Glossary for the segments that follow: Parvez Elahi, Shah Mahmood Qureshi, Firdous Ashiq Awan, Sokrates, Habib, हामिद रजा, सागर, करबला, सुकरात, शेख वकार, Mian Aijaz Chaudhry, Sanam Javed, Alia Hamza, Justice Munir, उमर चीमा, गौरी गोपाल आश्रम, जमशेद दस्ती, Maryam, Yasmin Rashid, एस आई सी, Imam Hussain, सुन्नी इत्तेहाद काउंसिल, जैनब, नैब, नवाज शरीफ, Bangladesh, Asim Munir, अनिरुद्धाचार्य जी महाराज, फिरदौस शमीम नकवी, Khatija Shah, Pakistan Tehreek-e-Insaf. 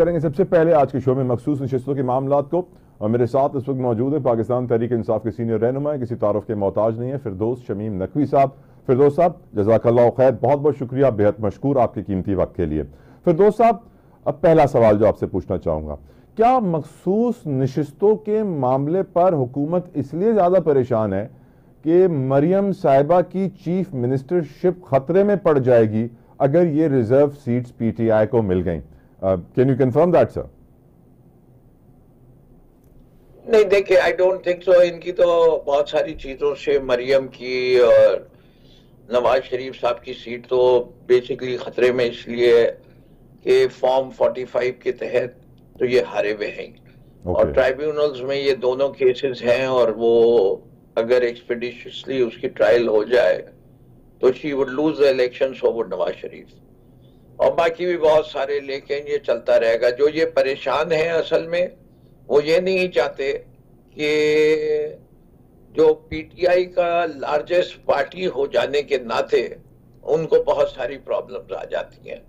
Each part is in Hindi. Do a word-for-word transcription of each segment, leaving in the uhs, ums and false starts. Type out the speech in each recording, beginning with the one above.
करेंगे सबसे पहले आज के शो में मखसूस नशस्तों के मामलात को। और मेरे साथ इस वक्त मौजूद है पाकिस्तान तहरीक इंसाफ के सीनियर रहनुमा है, किसी तारुफ के मोहताज नहीं है, फिरदौस शमीम नकवी साहब। फिरदौस साहब जज़ाकल्लाह खैर, बहुत बहुत शुक्रिया, बेहद मशकूर आपके कीमती वक्त के लिए। फिरदौस साहब, अब पहला सवाल जो आपसे पूछना चाहूँगा, क्या मखसूस नशस्तों के मामले पर हुकूमत इसलिए ज़्यादा परेशान है कि मरियम साहिबा की चीफ मिनिस्टरशिप खतरे में पड़ जाएगी अगर ये reserve seats P T I को मिल गई? Can you confirm that sir? नहीं देखिए, आई डोंट थिंक सो। इनकी तो बहुत सारी चीजों से, मरियम की और नवाज शरीफ साहब की सीट तो बेसिकली खतरे में इसलिए कि फॉर्म पैंतालीस के तहत तो ये हारे हुए हैं। okay. और ट्राइब्यूनल्स में ये दोनों केसेस हैं और वो अगर एक्सपीडिशियसली उसकी ट्रायल हो जाए तो she would lose the election, so would नवाज शरीफ और बाकी भी बहुत सारे, लेकिन ये चलता रहेगा। जो ये परेशान है असल में वो ये नहीं चाहते कि जो पीटीआई का लार्जेस्ट पार्टी हो जाने के नाते उनको बहुत सारी प्रॉब्लम्स आ जाती हैं।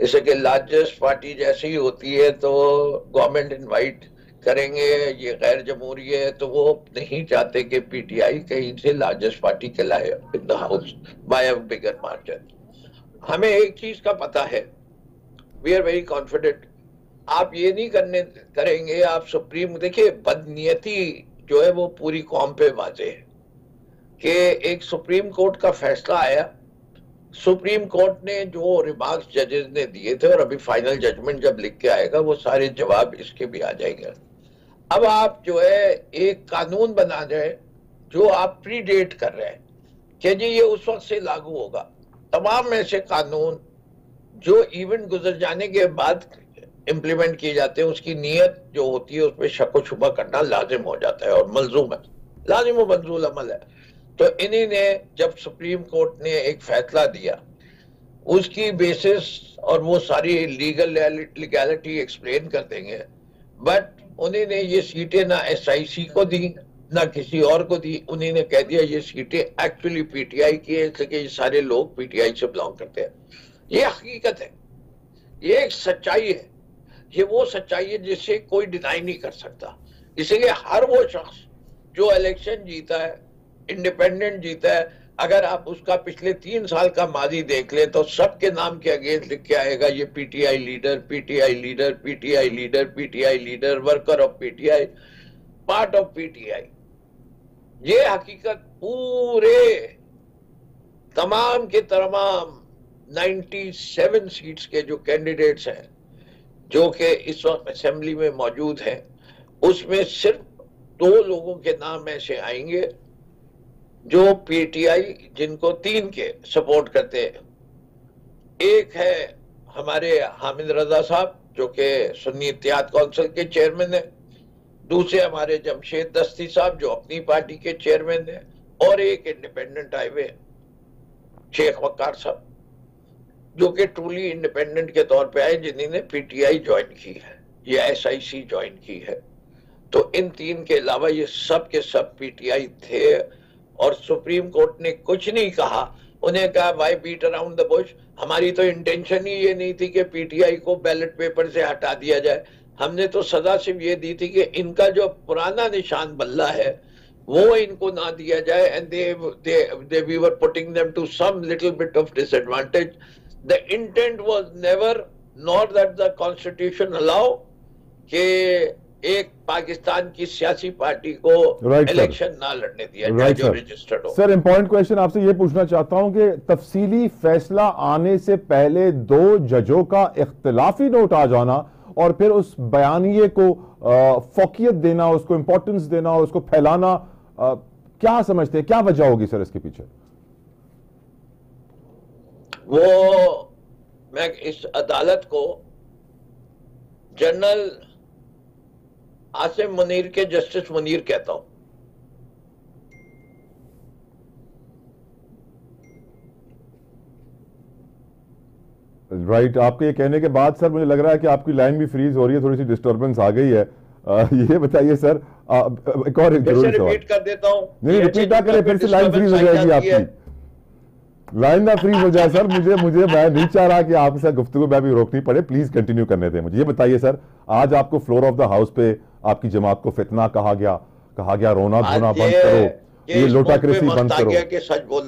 जैसे कि लार्जेस्ट पार्टी जैसे ही होती है तो गवर्नमेंट इनवाइट करेंगे, ये गैर जमहूरी है, तो वो नहीं चाहते कि पीटीआई कहीं से लार्जेस्ट पार्टी कहलाए in the house by a bigger margin. हमें एक चीज का पता है, वी आर वेरी कॉन्फिडेंट, आप ये नहीं करने करेंगे आप सुप्रीम। देखिए बदनीयती जो है वो पूरी कौम पे वाजे है कि एक सुप्रीम कोर्ट का फैसला आया, सुप्रीम कोर्ट ने जो रिमार्क्स जजेस ने दिए थे और अभी फाइनल जजमेंट जब लिख के आएगा वो सारे जवाब इसके भी आ जाएंगे। अब आप जो है एक कानून बना दें जो आप प्रीडेट कर रहे हैं कि जी ये उस वक्त से लागू होगा। तमाम ऐसे कानून जो इवेंट गुजर जाने के बाद इम्प्लीमेंट किए जाते हैं, उसकी नीयत जो होती है उसमें शक व शुबा करना लाजिम हो जाता है और मलजूम है, लाजिम व मंजूल अमल है। तो इन्हीं ने जब सुप्रीम कोर्ट ने एक फैसला दिया उसकी बेसिस और वो सारी लीगल लीगैलिटी एक्सप्लेन कर देंगे, बट उन्हीं ने ये सीटें ना एस आई सी को दी ना किसी और को दी, उन्हीं ने कह दिया ये सीटें एक्चुअली पीटीआई की है, इसलिए ये सारे लोग पीटीआई से बिलोंग करते हैं। ये हकीकत है, ये एक सच्चाई है, ये वो सच्चाई है जिसे कोई डिनाई नहीं कर सकता। इसलिए हर वो शख्स जो इलेक्शन जीता है, इंडिपेंडेंट जीता है, अगर आप उसका पिछले तीन साल का माजी देख ले तो सबके नाम के अगेंस्ट लिख के आएगा ये PTI leader, PTI leader, PTI leader, PTI leader, worker of PTI, part of PTI. ये हकीकत पूरे तमाम के तमाम सत्तानवे सीट्स के जो कैंडिडेट्स हैं जो कि इस वक्त असेंबली में मौजूद हैं, उसमें सिर्फ दो लोगों के नाम ऐसे आएंगे जो पीटीआई जिनको तीन के सपोर्ट करते हैं। एक है हमारे हामिद रजा साहब जो कि सुन्नी इत्तेहाद काउंसिल के चेयरमैन है, दूसरे हमारे जमशेद दस्ती साहब जो अपनी पार्टी के चेयरमैन है, और एक इंडिपेंडेंट आए हुए शेख वकार साहब जो कि ट्रूली इंडिपेंडेंट के तौर पे आए, जिन्होंने पीटीआई ज्वाइन की है या एसआईसी ज्वाइन की है। तो इन तीन के अलावा ये सब के सब पीटीआई थे और सुप्रीम कोर्ट ने कुछ नहीं कहा, उन्हें कहा why beat around the bush, हमारी तो इंटेंशन ही ये नहीं थी कि पीटीआई को बैलेट पेपर से हटा दिया जाए, हमने तो सजा सिर्फ ये दी थी कि इनका जो पुराना निशान बल्ला है वो इनको ना दिया जाए, and they they they we were putting them to some little bit of disadvantage. The intent was never, nor that the Constitution allow कि एक पाकिस्तान की सियासी पार्टी को इलेक्शन ना लड़ने दिया जाए जो रजिस्टर्ड हो। सर इंपॉर्टेंट क्वेश्चन आपसे ये पूछना चाहता हूँ कि तफसीली फैसला आने से पहले दो जजों का इख्तलाफी नोट आ जाना और फिर उस बयानिए को फोकियत देना, उसको इम्पोर्टेंस देना, उसको फैलाना, आ, क्या समझते हैं क्या वजह होगी सर इसके पीछे? वो मैं इस अदालत को जनरल आसिम मुनीर के जस्टिस मुनीर कहता हूं। राइट right, आपके ये कहने के बाद सर मुझे लग रहा है कि आपकी लाइन भी फ्रीज हो रही है, थोड़ी सी डिस्टर्बेंस आ गई है। आ, ये बताइए सर, आ, एक और रिपीट कर देता हूं। नहीं रिपीट ना करें, फिर से लाइन फ्रीज हो जाएगी आपकी। लाइंदा फ्री हो जाए सर, मुझे मुझे मैं नहीं चाह रहा कि आपके साथ गुफ्तगू में भी रोकनी पड़े, प्लीज कंटिन्यू करने दें मुझे। ये बताइए सर, आज आपको फ्लोर ऑफ द हाउस पे आपकी जमात को फितना कहा गया, कहा गया रोना धोना बंद करो, ये लोटाक्रेसी बंद करो। सच बोल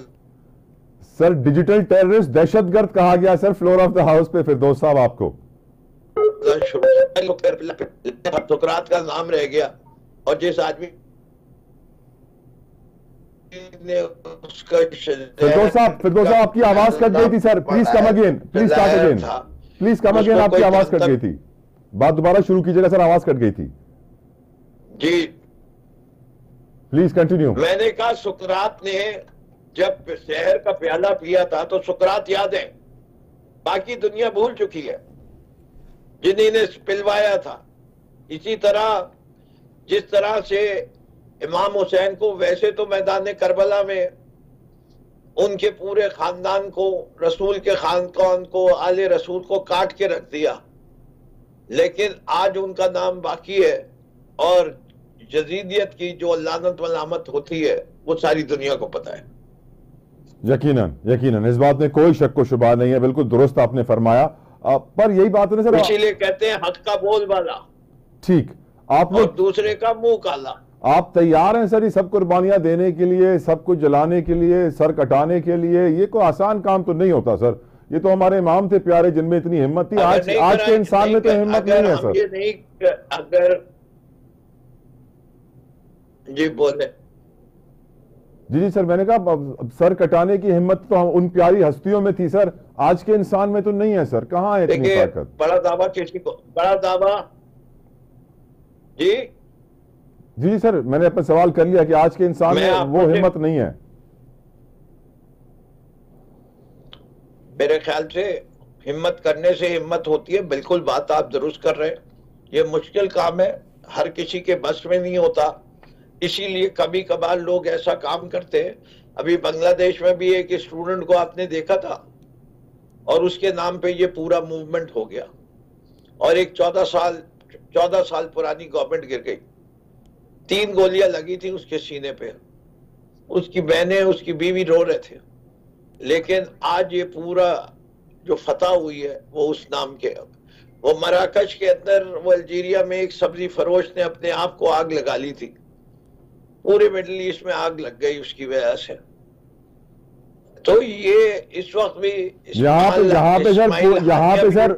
सर, डिजिटल टेररिस्ट दहशतगर्द कहा गया sir floor of the house पे फिरदौस साहब आपको। सोकरात का नाम रह गया और जिस आदमी फिरदौस साहब, फिरदौस साहब आपकी आवाज कट गई थी sir, please come again, please start again, please come again, आपकी आवाज कट गई थी, बात दोबारा शुरू कीजिएगा सर, आवाज कट गई थी जी, प्लीज कंटिन्यू। मैंने कहा सुकरात ने जब शहर का प्याला पिया था तो सुकरात याद है, बाकी दुनिया भूल चुकी है जिन्होंने पिलवाया था। इसी तरह जिस तरह से इमाम हुसैन को, वैसे तो मैदान करबला में उनके पूरे खानदान को, रसूल के खानदान को, आले रसूल को काट के रख दिया, लेकिन आज उनका नाम बाकी है और यजीदियत की जो लानत वलामत होती है वो सारी दुनिया को पता है। यकीनन यकीनन इस बात में कोई शक को शुबा नहीं है, बिल्कुल दुरुस्त आपने फरमाया। पर यही बात है ना सर, इसीलिए कहते हैं हक का बोल वाला ठीक, आप लोग दूसरे का मुंह काला। आप तैयार हैं सर ये सब कुर्बानियां देने के लिए, सब कुछ जलाने के लिए, सर कटाने के लिए? ये कोई आसान काम तो नहीं होता सर, ये तो हमारे इमाम थे प्यारे जिनमें इतनी हिम्मत थी, आज आज के इंसान में तो हिम्मत नहीं है सर। ये नहीं अगर जी बोले जी जी सर, मैंने कहा सर कटाने की हिम्मत तो हम उन प्यारी हस्तियों में थी सर, आज के इंसान में तो नहीं है सर, कहाँ है इतनी ताकत? बड़ा दावा किसी को, बड़ा दावा जी जी सर, मैंने अपना सवाल कर लिया कि आज के इंसान में वो हिम्मत नहीं है। मेरे ख्याल से हिम्मत करने से हिम्मत होती है, बिल्कुल बात आप दुरुस्त कर रहे हैं, ये मुश्किल काम है, हर किसी के बस में नहीं होता, इसीलिए कभी कभार लोग ऐसा काम करते हैं। अभी बांग्लादेश में भी एक स्टूडेंट को आपने देखा था और उसके नाम पे ये पूरा मूवमेंट हो गया और एक चौदह साल चौदह साल पुरानी गवर्नमेंट गिर गई, तीन गोलियां लगी थी उसके सीने पे, उसकी बहनें उसकी बीवी रो रहे थे, लेकिन आज ये पूरा जो फतह हुई है वो उस नाम के। वो मराकश के अंदर, वो अल्जीरिया में एक सब्जी फरोश ने अपने आप को आग लगा ली थी, पूरे मिडिल ईस्ट में आग लग गई उसकी वजह से। तो ये इस वक्त भी यहाँ पे यहाँ पे सर यहाँ पे सर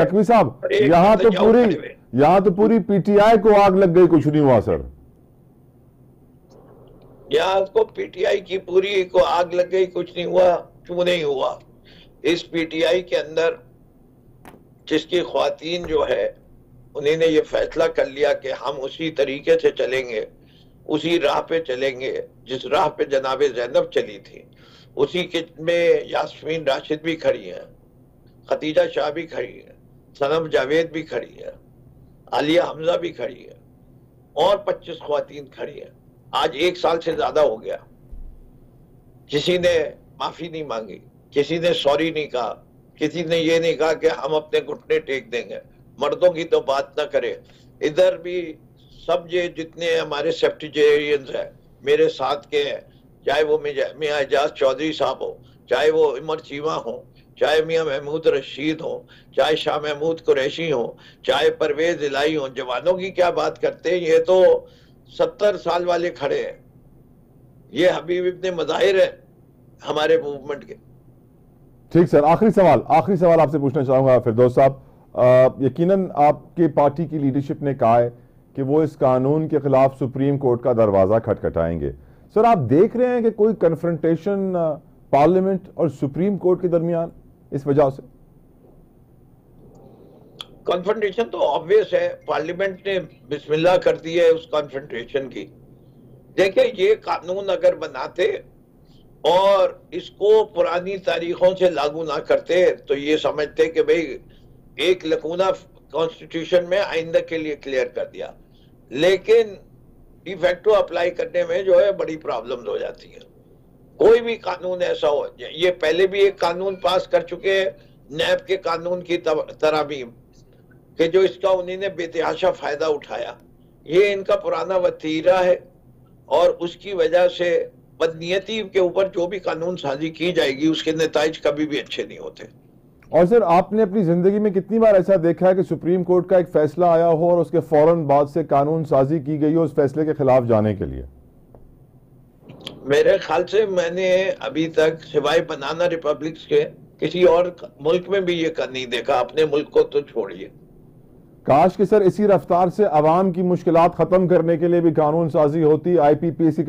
नकवी साहब, यहाँ तो पूरी यहाँ तो पूरी पीटीआई को आग लग गई, कुछ नहीं हुआ सर, यहाँ को पीटीआई की पूरी को आग लग गई, कुछ नहीं हुआ। क्यों नहीं हुआ? इस पीटीआई के अंदर जिसकी ख्वातीन जो है उन्होंने ये फैसला कर लिया कि हम उसी तरीके से चलेंगे, उसी राह पे चलेंगे जिस राह पे जनाबे जैनब चली थी, उसी के में यास्मीन राशिद भी खड़ी है, खतीजा शाह भी खड़ी है, सनम जावेद भी खड़ी है, आलिया हमजा भी खड़ी है और पच्चीस ख्वातीन खड़ी है। आज एक साल से ज्यादा हो गया, किसी ने माफी नहीं मांगी, किसी ने सॉरी नहीं कहा, किसी ने ये नहीं कहा कि हम अपने घुटने टेक देंगे, मर्दों की तो बात ना करें। इधर भी सब ये जितने हमारे सेफ्टीजेरियंस हैं, मेरे साथ के हैं, चाहे वो मियां एजाज चौधरी साहब हो, चाहे वो उमर चीमा हो, चाहे मियां महमूद रशीद हो, चाहे शाह महमूद कुरैशी हो, चाहे परवेज इलाही हो, जवानों की क्या बात करते हैं, ये तो सत्तर साल वाले खड़े हैं, ये हबीब इब्ने मज़ाहिर है हमारे मूवमेंट के। ठीक सर, आखिरी सवाल आखिरी सवाल आपसे पूछना चाहूँगा फिरदौस साहब, यकीनन आपके पार्टी की लीडरशिप ने कहा है कि वो इस कानून के खिलाफ सुप्रीम कोर्ट का दरवाज़ा खटखटाएंगे। सर आप देख रहे हैं कि कोई कन्फ्रंटेशन पार्लियामेंट और सुप्रीम कोर्ट के दरमियान इस वजह से? कॉन्फ्रंटेशन तो ऑब्वियस है, पार्लियामेंट ने बिस्मिल्लाह कर दी है उस कॉन्फ्रंटेशन की। देखिए ये कानून अगर बनाते और इसको पुरानी तारीखों से लागू ना करते तो ये समझते कि भाई एक लकूना कॉन्स्टिट्यूशन में आइंदा के लिए क्लियर कर दिया, लेकिन डी फैक्टो अप्लाई करने में जो है बड़ी प्रॉब्लम्स हो जाती हैं। कोई भी कानून ऐसा हो, ये पहले भी एक कानून पास कर चुके हैं नैब के कानून की तरामीम के, जो इसका उन्होंने बेतहाशा फायदा उठाया, ये इनका पुराना वतीरा है और उसकी वजह से बदनीयती के ऊपर जो भी कानून साजी की जाएगी उसके नतीजे कभी भी अच्छे नहीं होते। और सर आपने अपनी जिंदगी में कितनी बार ऐसा देखा है कि सुप्रीम कोर्ट का एक फैसला आया हो और उसके फौरन बाद से कानून साजी की गई हो उस फैसले के खिलाफ जाने के लिए? मेरे ख्याल से मैंने अभी तक सिवाय बनाना रिपब्लिक के किसी और मुल्क में भी ये नहीं देखा। अपने मुल्क को तो छोड़िए। काश कि सर इसी रफ्तार से आवाम की मुश्किलात खत्म करने के लिए भी कानून साजी होती, आई पी पी सी